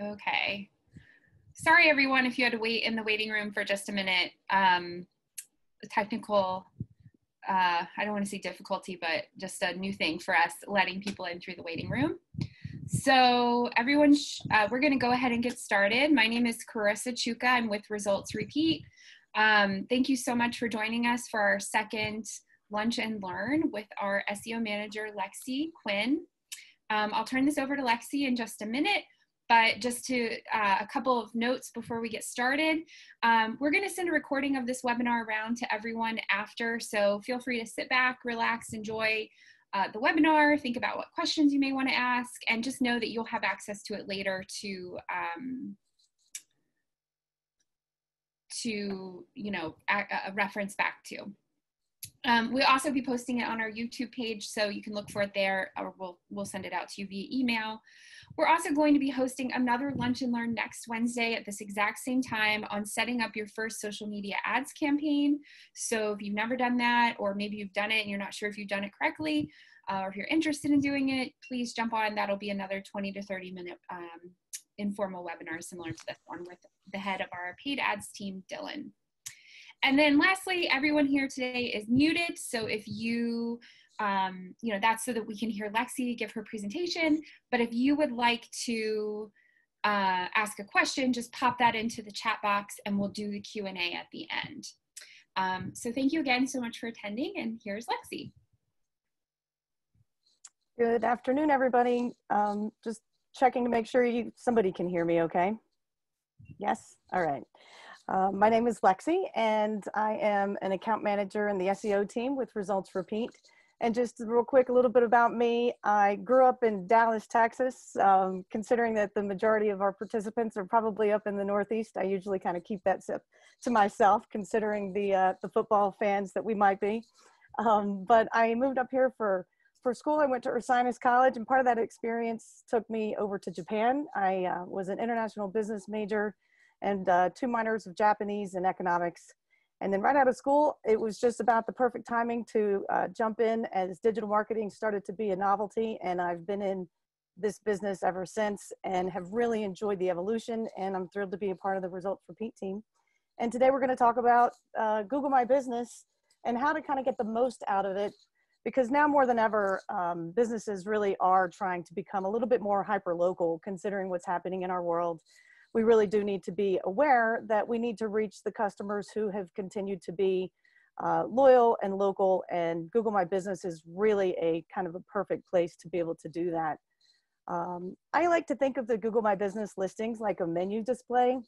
Okay. Sorry, everyone, if you had to wait in the waiting room for just a minute. Technical, I don't want to say difficulty, but just a new thing for us, letting people in through the waiting room. So everyone, we're going to go ahead and get started. My name is Carissa Chuka. I'm with Results Repeat. Thank you so much for joining us for our second Lunch and Learn with our SEO manager, Lexi Quinn. I'll turn this over to Lexi in just a minute. But just to a couple of notes before we get started, we're gonna send a recording of this webinar around to everyone after, so feel free to sit back, relax, enjoy the webinar, think about what questions you may wanna ask, and just know that you'll have access to it later to you know, a reference back to. We'll also be posting it on our YouTube page, so you can look for it there, or we'll send it out to you via email. We're also going to be hosting another Lunch and Learn next Wednesday at this exact same time on setting up your first social media ads campaign. So if you've never done that, or maybe you've done it and you're not sure if you've done it correctly, or if you're interested in doing it, please jump on. That'll be another 20 to 30 minute informal webinar similar to this one with the head of our paid ads team, Dylan. And then lastly, everyone here today is muted. So if you, you know, that's so that we can hear Lexi give her presentation. But if you would like to ask a question, just pop that into the chat box and we'll do the Q&A at the end. So thank you again so much for attending, and here's Lexi. Good afternoon, everybody. Just checking to make sure somebody can hear me okay. Yes, all right. My name is Lexi, and I am an account manager in the SEO team with Results Repeat. And just real quick, a little bit about me. I grew up in Dallas, Texas. Considering that the majority of our participants are probably up in the Northeast, I usually kind of keep that to myself, considering the football fans that we might be. But I moved up here for school. I went to Ursinus College, and part of that experience took me over to Japan. I was an international business major, and 2 minors of Japanese and economics. And then right out of school, it was just about the perfect timing to jump in as digital marketing started to be a novelty. And I've been in this business ever since and have really enjoyed the evolution. And I'm thrilled to be a part of the Results Repeat team. And today we're gonna talk about Google My Business and how to kind of get the most out of it. Because now more than ever, businesses really are trying to become a little bit more hyper-local, considering what's happening in our world. We really do need to be aware that we need to reach the customers who have continued to be loyal and local, and Google My Business is really a kind of a perfect place to be able to do that. I like to think of the Google My Business listings like a menu display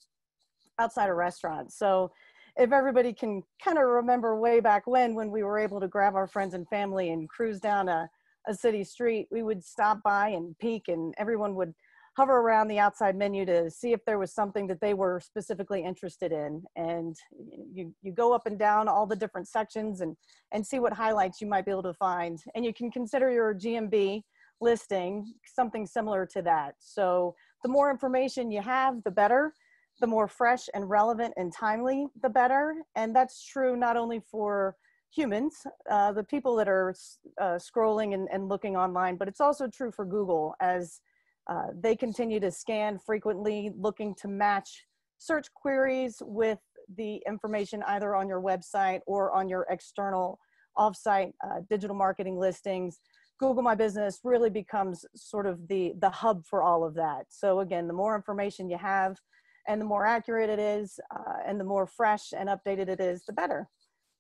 outside a restaurant. So if everybody can kind of remember way back when we were able to grab our friends and family and cruise down a city street, we would stop by and peek, and everyone would hover around the outside menu to see if there was something that they were specifically interested in. And you go up and down all the different sections and see what highlights you might be able to find. And you can consider your GMB listing something similar to that. So the more information you have, the better. The more fresh and relevant and timely, the better. And that's true not only for humans, the people that are scrolling and looking online, but it's also true for Google as they continue to scan frequently, looking to match search queries with the information either on your website or on your external offsite digital marketing listings. Google My Business really becomes sort of the hub for all of that. So again, the more information you have and the more accurate it is and the more fresh and updated it is, the better.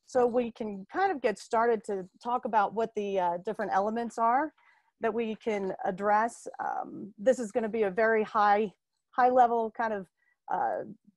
So we can kind of get started to talk about what the different elements are that we can address. This is gonna be a very high level kind of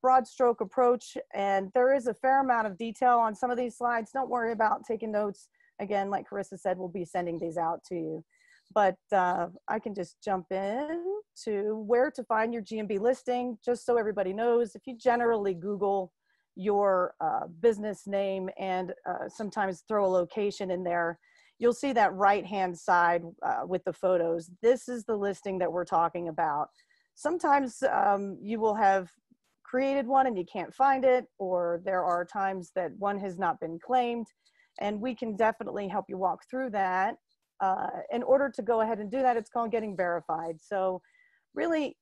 broad stroke approach. And there is a fair amount of detail on some of these slides. Don't worry about taking notes. Again, like Carissa said, we'll be sending these out to you. But I can just jump in to where to find your GMB listing, just so everybody knows. If you generally Google your business name and sometimes throw a location in there, you'll see that right-hand side with the photos. This is the listing that we're talking about. Sometimes you will have created one and you can't find it, or there are times that one has not been claimed, and we can definitely help you walk through that. In order to go ahead and do that, it's called getting verified. So really,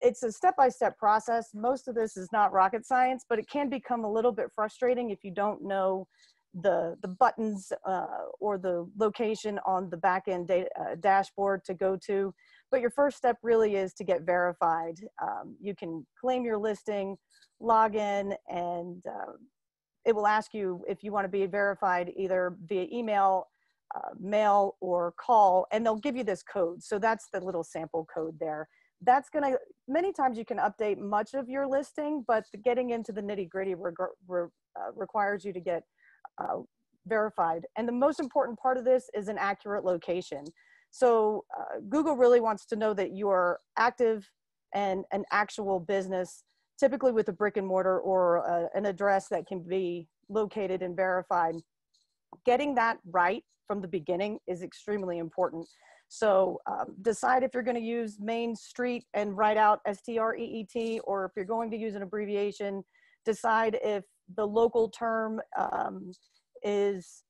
it's a step-by-step process. Most of this is not rocket science, but it can become a little bit frustrating if you don't know the buttons or the location on the back-end dashboard to go to. But your first step really is to get verified. You can claim your listing, log in, and it will ask you if you want to be verified either via email, mail, or call, and they'll give you this code. So that's the little sample code there. That's going to, many times you can update much of your listing, but getting into the nitty-gritty requires you to get verified. And the most important part of this is an accurate location. So Google really wants to know that you are active and an actual business, typically with a brick and mortar or an address that can be located and verified. Getting that right from the beginning is extremely important. So decide if you're going to use Main Street and write out S-T-R-E-E-T, or if you're going to use an abbreviation. Decide if the local term is,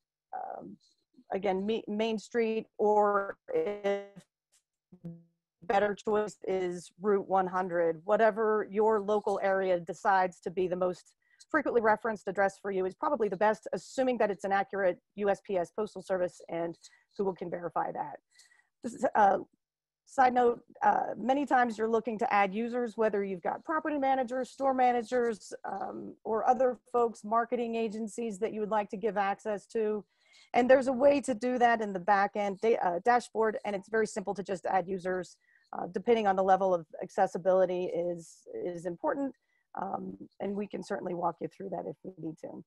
again, Main Street, or if better choice is Route 100. Whatever your local area decides to be the most frequently referenced address for you is probably the best, assuming that it's an accurate USPS postal service and Google can verify that. This is, side note, many times you're looking to add users, whether you've got property managers, store managers, or other folks, marketing agencies that you would like to give access to. And there's a way to do that in the back-end dashboard, and it's very simple to just add users, depending on the level of accessibility is important. And we can certainly walk you through that if we need to.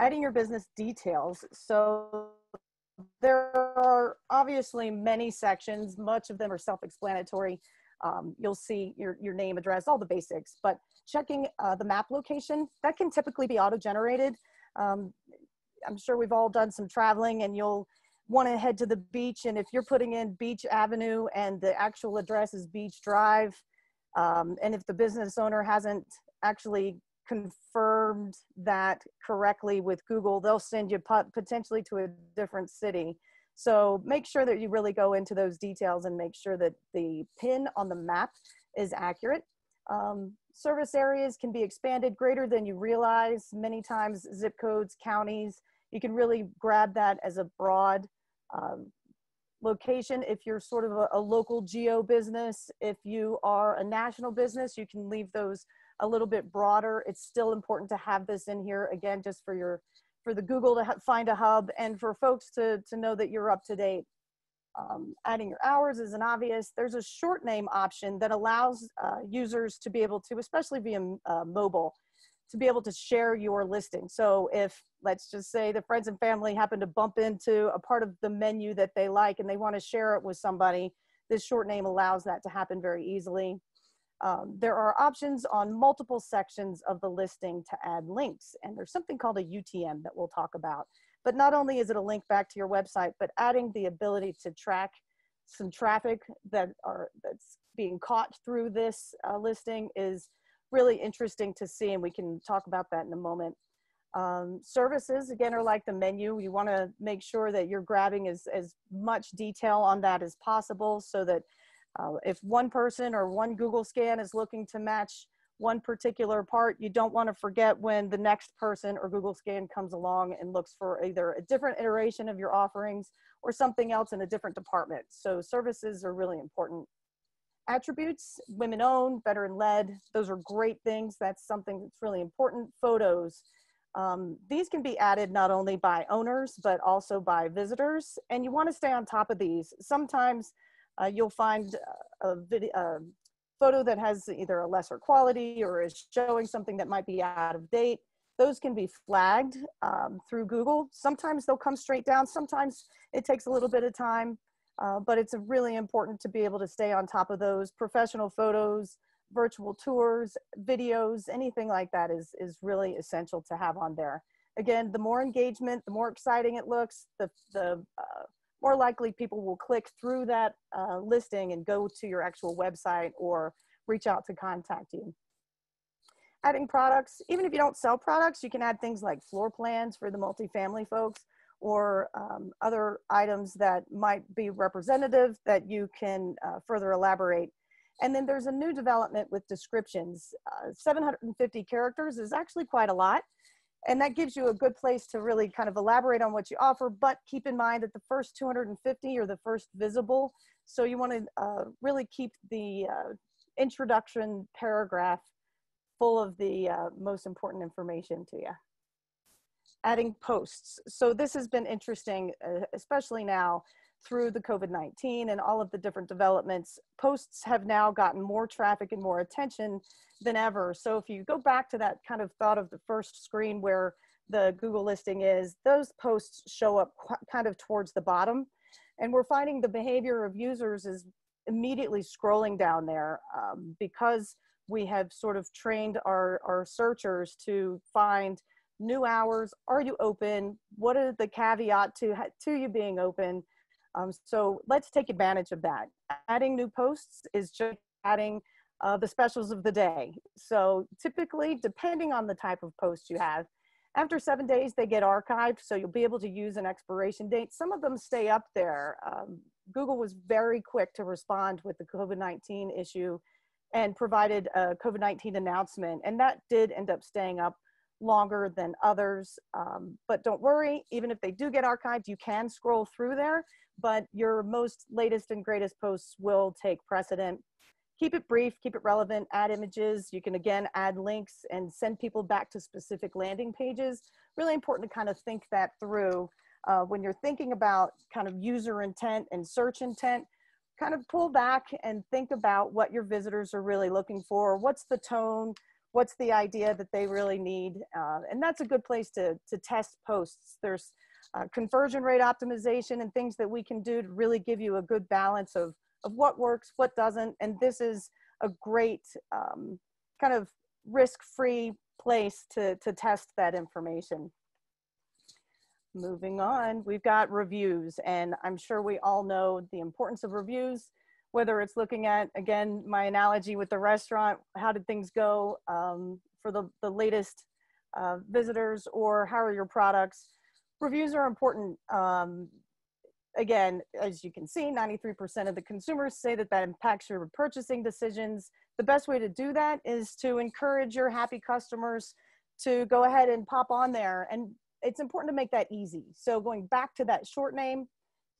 Adding your business details. So there are obviously many sections. Much of them are self-explanatory. You'll see your name, address, all the basics, but checking the map location, that can typically be auto-generated. I'm sure we've all done some traveling, and you'll want to head to the beach, and if you're putting in Beach Avenue and the actual address is Beach Drive, and if the business owner hasn't actually confirmed that correctly with Google, they'll send you potentially to a different city. So make sure that you really go into those details and make sure that the pin on the map is accurate. Service areas can be expanded greater than you realize. Many times zip codes, counties, you can really grab that as a broad location. If you're sort of a local geo business, if you are a national business, you can leave those a little bit broader. It's still important to have this in here, again, just for your, for the Google to find a hub and for folks to know that you're up to date. Adding your hours isn't obvious. There's a short name option that allows users to be able to, especially via mobile, to be able to share your listing. So if, let's just say, the friends and family happen to bump into a part of the menu that they like and they want to share it with somebody, this short name allows that to happen very easily. There are options on multiple sections of the listing to add links, and there's something called a UTM that we'll talk about. But not only is it a link back to your website, but adding the ability to track some traffic that's being caught through this listing is really interesting to see, and we can talk about that in a moment. Services, again, are like the menu. You want to make sure that you're grabbing as much detail on that as possible, so that if one person or one Google scan is looking to match one particular part, you don't want to forget when the next person or Google scan comes along and looks for either a different iteration of your offerings or something else in a different department. So services are really important. Attributes, women-owned, veteran-led, those are great things. That's something that's really important. Photos, these can be added not only by owners, but also by visitors. And you want to stay on top of these. Sometimes you'll find a photo that has either a lesser quality or is showing something that might be out of date. Those can be flagged through Google. Sometimes they'll come straight down. Sometimes it takes a little bit of time, but it's really important to be able to stay on top of those. Professional photos, virtual tours, videos, anything like that is really essential to have on there. Again, the more engagement, the more exciting it looks, the more likely people will click through that listing and go to your actual website or reach out to contact you. Adding products, even if you don't sell products, you can add things like floor plans for the multifamily folks, or other items that might be representative that you can further elaborate. And then there's a new development with descriptions. 750 characters is actually quite a lot. And that gives you a good place to really kind of elaborate on what you offer, but keep in mind that the first 250 are the first visible. So you want to really keep the introduction paragraph full of the most important information to you. Adding posts. So this has been interesting, especially now through the COVID-19 and all of the different developments. Posts have now gotten more traffic and more attention than ever. So if you go back to that kind of thought of the first screen where the Google listing is, those posts show up kind of towards the bottom. And we're finding the behavior of users is immediately scrolling down there because we have sort of trained our searchers to find new hours. Are you open? What is the caveat to you being open? So let's take advantage of that. Adding new posts is just adding the specials of the day. So typically, depending on the type of post you have, after 7 days, they get archived. So you'll be able to use an expiration date. Some of them stay up there. Google was very quick to respond with the COVID-19 issue and provided a COVID-19 announcement. And that did end up staying up longer than others. But don't worry, even if they do get archived, you can scroll through there. But your most latest and greatest posts will take precedent. Keep it brief, keep it relevant, add images. You can again add links and send people back to specific landing pages. Really important to kind of think that through when you're thinking about kind of user intent and search intent. Kind of pull back and think about what your visitors are really looking for. What's the tone? What's the idea that they really need? And that's a good place to test posts. There's conversion rate optimization and things that we can do to really give you a good balance of what works, what doesn't. And this is a great kind of risk-free place to test that information. Moving on, we've got reviews, and I'm sure we all know the importance of reviews, whether it's looking at, again, my analogy with the restaurant, how did things go for the latest visitors, or how are your products? Reviews are important. Again, as you can see, 93% of the consumers say that that impacts your purchasing decisions. The best way to do that is to encourage your happy customers to go ahead and pop on there. And it's important to make that easy. So going back to that short name,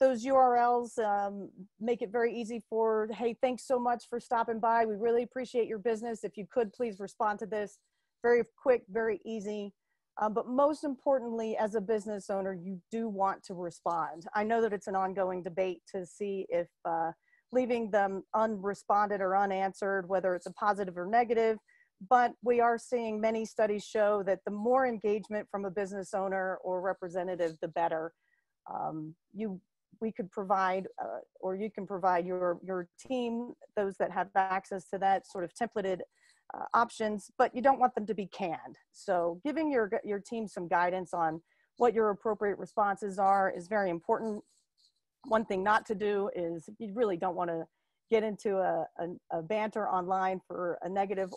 those URLs make it very easy for, hey, thanks so much for stopping by. We really appreciate your business. If you could please respond to this. Very quick, very easy. But most importantly, as a business owner, you do want to respond. I know that it's an ongoing debate to see if leaving them unresponded or unanswered, whether it's a positive or negative, but we are seeing many studies show that the more engagement from a business owner or representative, the better. We could provide, or you can provide your team, those that have access to that sort of templated options, but you don't want them to be canned. So giving your team some guidance on what your appropriate responses are is very important. One thing not to do is you really don't want to get into a banter online for a negative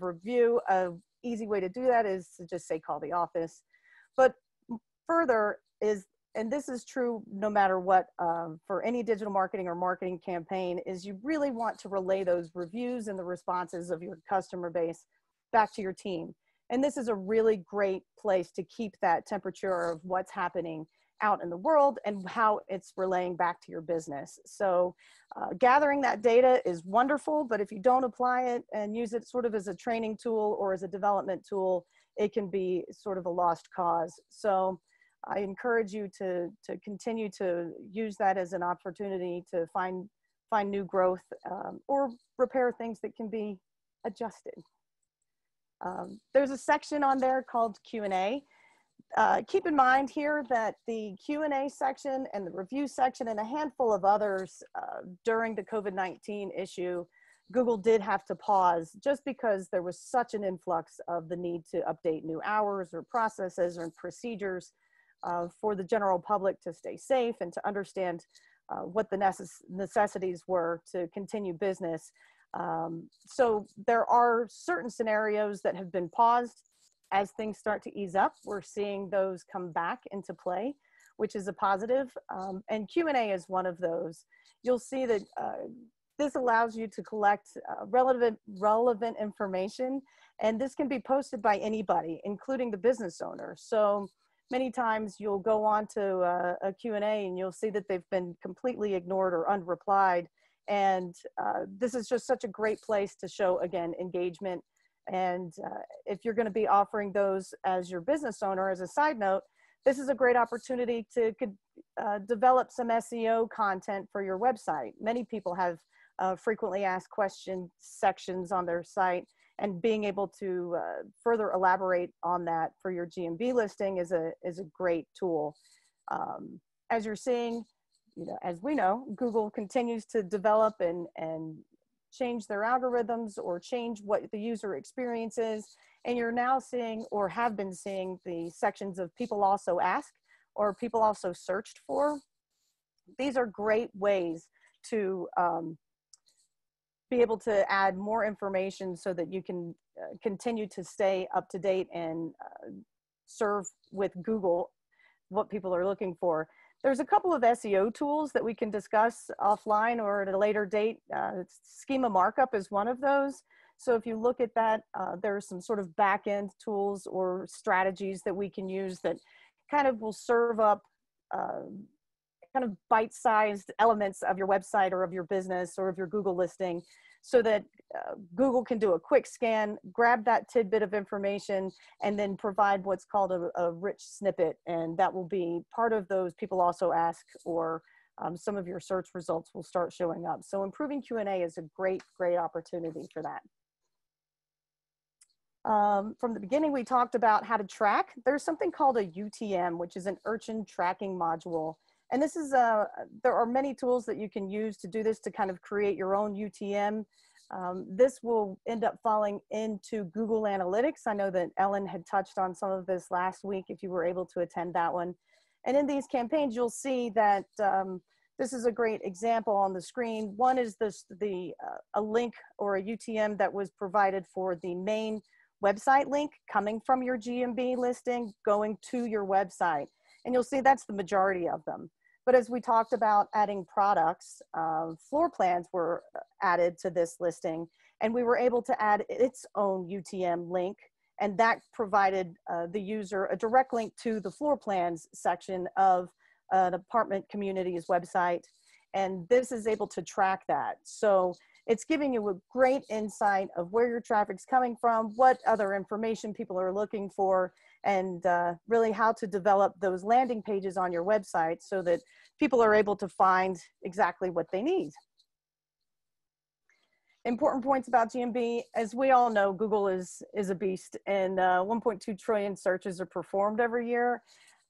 review. An easy way to do that is to just say, call the office. But further is, and this is true no matter what, for any digital marketing or marketing campaign, is you really want to relay those reviews and the responses of your customer base back to your team. And this is a really great place to keep that temperature of what's happening out in the world and how it's relaying back to your business. So gathering that data is wonderful, but if you don't apply it and use it sort of as a training tool or as a development tool, it can be sort of a lost cause. So I encourage you to continue to use that as an opportunity to find new growth or repair things that can be adjusted. There's a section on there called Q&A. Keep in mind here that the Q&A section and the review section and a handful of others during the COVID-19 issue, Google did have to pause just because there was such an influx of the need to update new hours or processes or procedures for the general public to stay safe and to understand what the necessities were to continue business. So there are certain scenarios that have been paused. as things start to ease up, we're seeing those come back into play, which is a positive. And Q&A is one of those. You'll see that this allows you to collect relevant information, and this can be posted by anybody, including the business owner. So many times you'll go on to a Q&A and you'll see that they've been completely ignored or unreplied. And this is just such a great place to show, again, engagement. And if you're going to be offering those as your business owner, as a side note, this is a great opportunity to develop some SEO content for your website. Many people have frequently asked question sections on their site, and being able to further elaborate on that for your GMB listing is a great tool. As you're seeing, you know, as we know, Google continues to develop and change their algorithms or change what the user experience is. And you're now seeing, or have been seeing, the sections of people also ask or people also searched for. These are great ways to be able to add more information so that you can continue to stay up to date and serve with Google what people are looking for. There's a couple of SEO tools that we can discuss offline or at a later date. Schema markup is one of those. So if you look at that, there are some sort of back-end tools or strategies that we can use that kind of will serve up kind of bite-sized elements of your website or of your business or of your Google listing, so that Google can do a quick scan, grab that tidbit of information, and then provide what's called a rich snippet. And that will be part of those people also ask, or some of your search results will start showing up. So improving Q&A is a great, great opportunity for that. From the beginning, we talked about how to track. There's something called a UTM, which is an Urchin tracking module. And this is there are many tools that you can use to do this, to kind of create your own UTM. This will end up falling into Google Analytics. I know that Ellen had touched on some of this last week, if you were able to attend that one. And in these campaigns, you'll see that this is a great example on the screen. One is a link or a UTM that was provided for the main website link coming from your GMB listing, going to your website. And you'll see that's the majority of them. But as we talked about adding products, floor plans were added to this listing, and we were able to add its own UTM link. And that provided the user a direct link to the floor plans section of an apartment community's website. And this is able to track that. So it's giving you a great insight of where your traffic's coming from, what other information people are looking for, and really how to develop those landing pages on your website so that people are able to find exactly what they need. Important points about GMB. As we all know, Google is a beast, and 1.2 trillion searches are performed every year.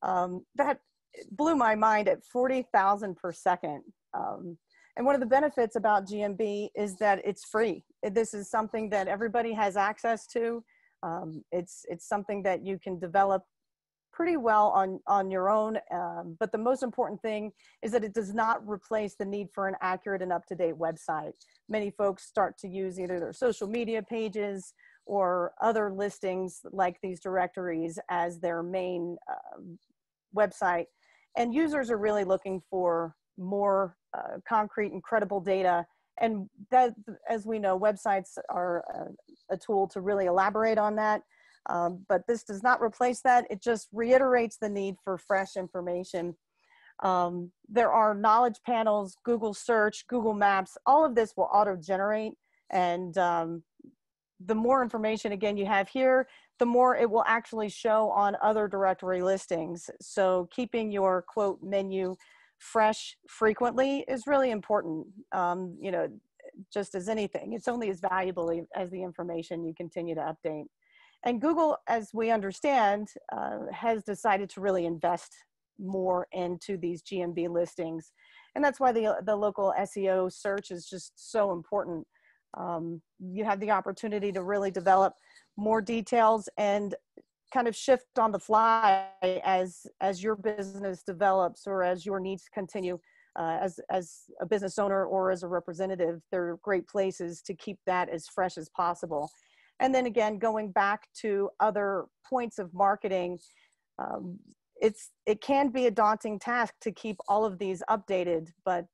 That blew my mind at 40,000 per second. And one of the benefits about GMB is that it's free. This is something that everybody has access to. It's something that you can develop pretty well on your own. But the most important thing is that it does not replace the need for an accurate and up-to-date website. Many folks start to use either their social media pages or other listings like these directories as their main website. And users are really looking for more concrete and credible data. And that, as we know, websites are a tool to really elaborate on that. But this does not replace that. It just reiterates the need for fresh information. There are knowledge panels, Google Search, Google Maps. All of this will auto-generate. And the more information, again, you have here, the more it will actually show on other directory listings. So keeping your, quote, menu fresh frequently is really important. You know, just as anything, it's only as valuable as the information you continue to update. And Google, as we understand, has decided to really invest more into these GMB listings. And that's why the local SEO search is just so important. You have the opportunity to really develop more details and kind of shift on the fly as your business develops or as your needs continue as a business owner or as a representative. They're great places to keep that as fresh as possible. And then again, going back to other points of marketing, it can be a daunting task to keep all of these updated, but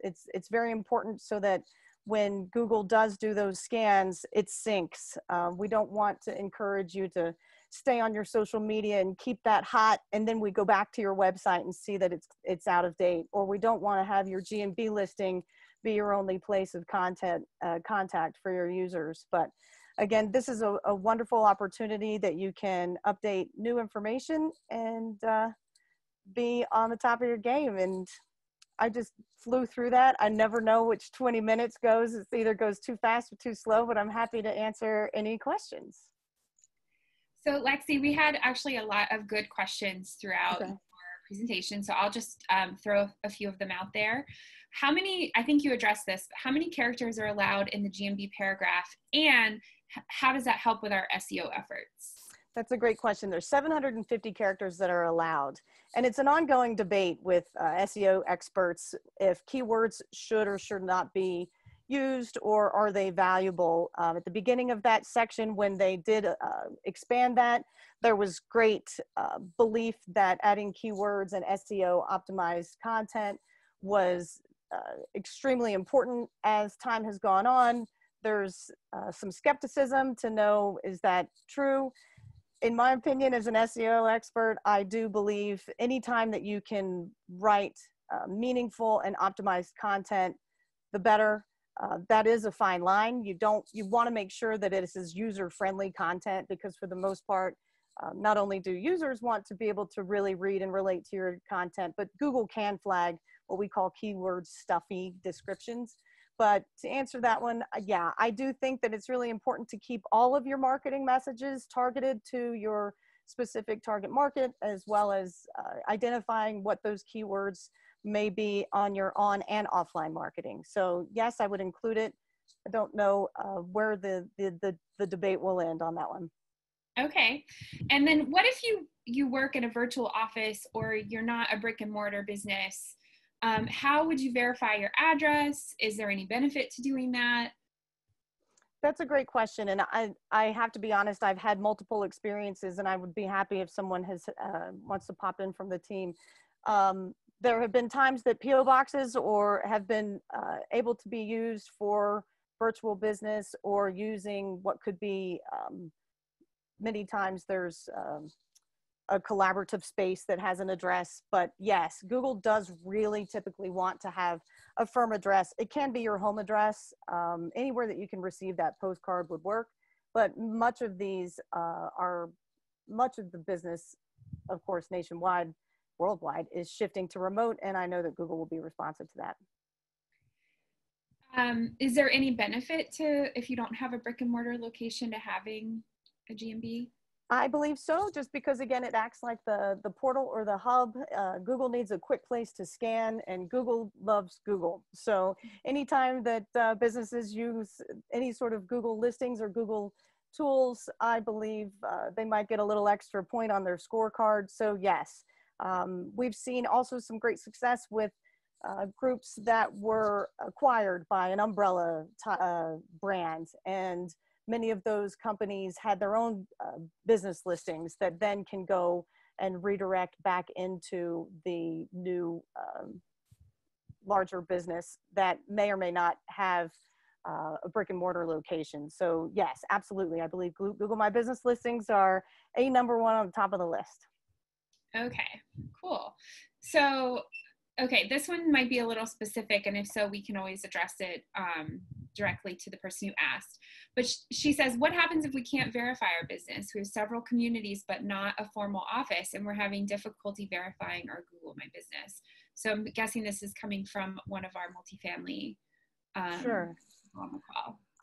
it's very important so that when Google does do those scans, it syncs. We don't want to encourage you to stay on your social media and keep that hot, and then we go back to your website and see that it's out of date, or we don't want to have your GMB listing be your only place of contact for your users. But again, this is a wonderful opportunity that you can update new information and be on the top of your game. And I just flew through that. I never know which 20 minutes goes. It either goes too fast or too slow, but I'm happy to answer any questions. So Lexi, we had actually a lot of good questions throughout our presentation. So I'll just throw a few of them out there. How many, I think you addressed this, but how many characters are allowed in the GMB paragraph, and how does that help with our SEO efforts? That's a great question. There's 750 characters that are allowed. And it's an ongoing debate with SEO experts if keywords should or should not be used, or are they valuable? At the beginning of that section, when they did expand that, there was great belief that adding keywords and SEO optimized content was extremely important. As time has gone on, there's some skepticism to know, is that true? In my opinion, as an SEO expert, I do believe anytime that you can write meaningful and optimized content, the better. That is a fine line. You want to make sure that it is user-friendly content, because for the most part, not only do users want to be able to really read and relate to your content, but Google can flag what we call keyword stuffy descriptions. But to answer that one, yeah, I do think that it's really important to keep all of your marketing messages targeted to your specific target market, as well as identifying what those keywords may be on your on and offline marketing. So yes, I would include it. I don't know where the debate will end on that one. Okay. And then what if you work in a virtual office, or you're not a brick and mortar business? How would you verify your address? Is there any benefit to doing that? That's a great question. And I have to be honest, I've had multiple experiences, and I would be happy if someone wants to pop in from the team. There have been times that PO boxes have been able to be used for virtual business, or using what could be many times there's a collaborative space that has an address. But yes, Google does really typically want to have a firm address. It can be your home address. Anywhere that you can receive that postcard would work, but much of these much of the business, of course, nationwide, worldwide, is shifting to remote, and I know that Google will be responsive to that. Is there any benefit to, if you don't have a brick and mortar location, to having a GMB? I believe so, just because, again, it acts like the portal or the hub. Google needs a quick place to scan, and Google loves Google. So anytime that businesses use any sort of Google listings or Google tools, I believe they might get a little extra point on their scorecard. So yes, we've seen also some great success with groups that were acquired by an umbrella brand, and many of those companies had their own business listings that then can go and redirect back into the new larger business that may or may not have a brick and mortar location. So yes, absolutely. I believe Google My Business listings are #1 on the top of the list. Okay, cool. So, okay, this one might be a little specific, and if so, we can always address it directly to the person who asked. But she says, what happens if we can't verify our business? We have several communities, but not a formal office, and we're having difficulty verifying our Google My Business. So I'm guessing this is coming from one of our multifamily people on the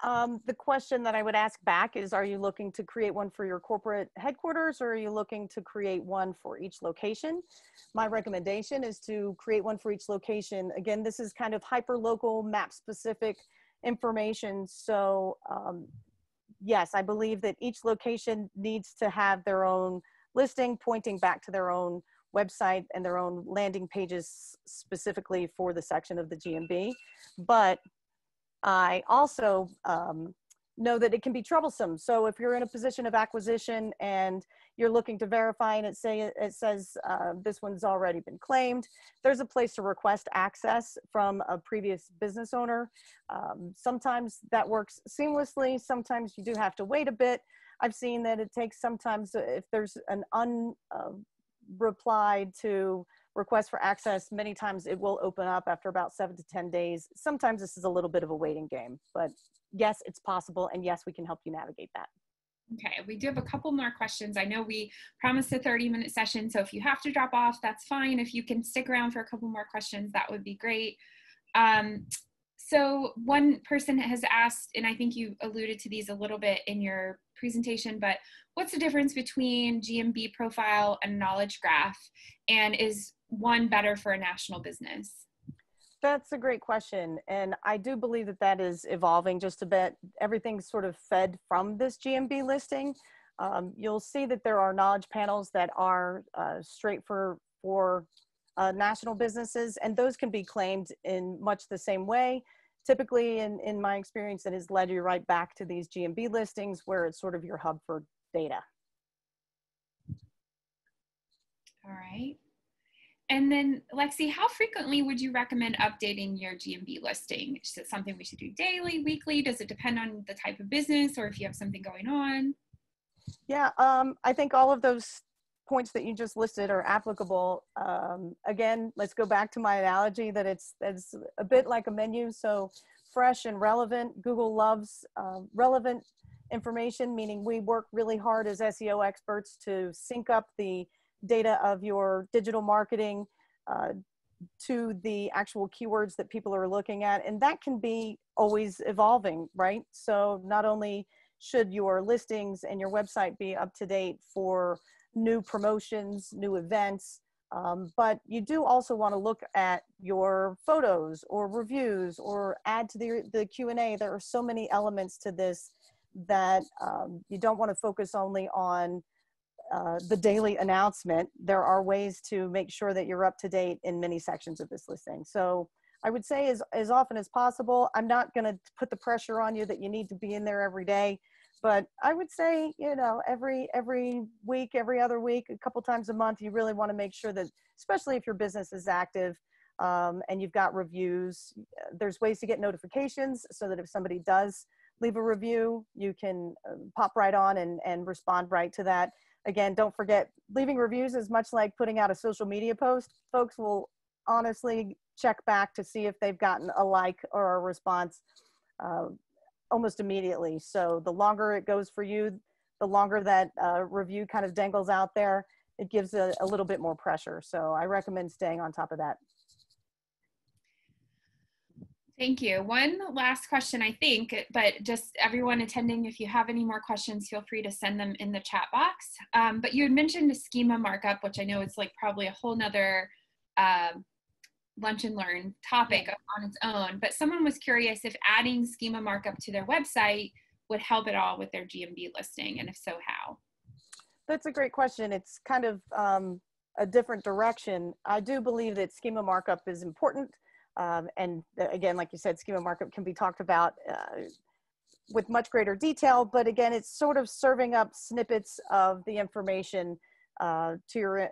call. The question that I would ask back is, are you looking to create one for your corporate headquarters, or are you looking to create one for each location? My recommendation is to create one for each location. Again, this is kind of hyper-local, map-specific information. So yes, I believe that each location needs to have their own listing pointing back to their own website and their own landing pages specifically for the section of the GMB. But I also know that it can be troublesome. So if you're in a position of acquisition and you're looking to verify and it says this one's already been claimed, there's a place to request access from a previous business owner. Sometimes that works seamlessly. Sometimes you do have to wait a bit. I've seen that it takes sometimes if there's an unreplied to request for access, many times it will open up after about 7 to 10 days. Sometimes this is a little bit of a waiting game, but yes, it's possible. And yes, we can help you navigate that. Okay, we do have a couple more questions. I know we promised a 30-minute session, so if you have to drop off, that's fine. If you can stick around for a couple more questions, that would be great. So one person has asked, and I think you alluded to these a little bit in your presentation, but what's the difference between GMB profile and knowledge graph, and is one better for a national business? That's a great question, and I do believe that that is evolving just a bit. Everything's sort of fed from this GMB listing. You'll see that there are knowledge panels that are straight for national businesses, and those can be claimed in much the same way. Typically, in my experience, it has led you right back to these GMB listings where it's sort of your hub for data. All right. And then, Lexi, how frequently would you recommend updating your GMB listing? Is it something we should do daily, weekly? Does it depend on the type of business or if you have something going on? Yeah, I think all of those points that you just listed are applicable. Again, let's go back to my analogy that it's a bit like a menu. So fresh and relevant. Google loves relevant information, meaning we work really hard as SEO experts to sync up the data of your digital marketing to the actual keywords that people are looking at. And that can be always evolving, right? So not only should your listings and your website be up to date for new promotions, new events, but you do also want to look at your photos or reviews or add to the Q&A. There are so many elements to this that you don't want to focus only on the daily announcement. There are ways to make sure that you're up to date in many sections of this listing. So I would say as often as possible. I'm not going to put the pressure on you that you need to be in there every day, but I would say, you know, every week, every other week, a couple times a month, you really want to make sure that, especially if your business is active and you've got reviews, there's ways to get notifications so that if somebody does leave a review, you can pop right on and respond right to that. Again, don't forget, leaving reviews is much like putting out a social media post. Folks will honestly check back to see if they've gotten a like or a response almost immediately. So the longer it goes for you, the longer that review kind of dangles out there, it gives a little bit more pressure. So I recommend staying on top of that. Thank you. One last question, I think, but just everyone attending, if you have any more questions, feel free to send them in the chat box. But you had mentioned a schema markup, which I know it's like probably a whole nother lunch and learn topic on its own, but someone was curious if adding schema markup to their website would help at all with their GMB listing, and if so, how? That's a great question. It's kind of a different direction. I do believe that schema markup is important. And again, like you said, schema markup can be talked about with much greater detail, but again, it's sort of serving up snippets of the information to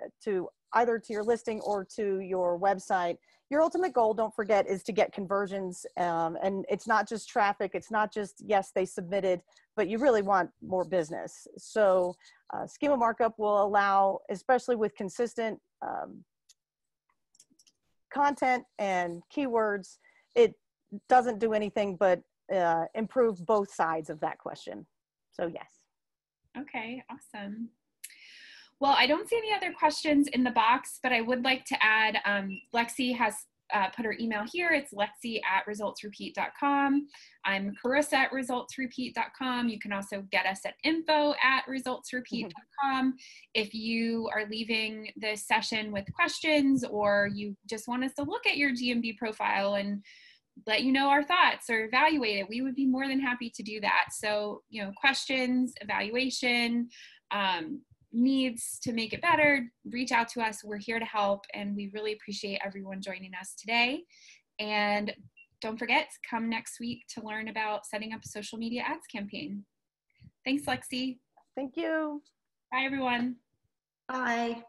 either your listing or to your website. Your ultimate goal, don't forget, is to get conversions. And it's not just traffic. It's not just, yes, they submitted, but you really want more business. So schema markup will allow, especially with consistent content and keywords, it doesn't do anything but improve both sides of that question. So yes. Okay, awesome. Well, I don't see any other questions in the box, but I would like to add, Lexi has put her email here. It's lexi@resultsrepeat.com. I'm Carissa@resultsrepeat.com. You can also get us at info@resultsrepeat.com. If you are leaving this session with questions or you just want us to look at your GMB profile and let you know our thoughts or evaluate it, we would be more than happy to do that. So, you know, questions, evaluation, needs to make it better, reach out to us. We're here to help, and we really appreciate everyone joining us today. And Don't forget, come next week to learn about setting up a social media ads campaign. Thanks, Lexi. Thank you. Bye, everyone. Bye.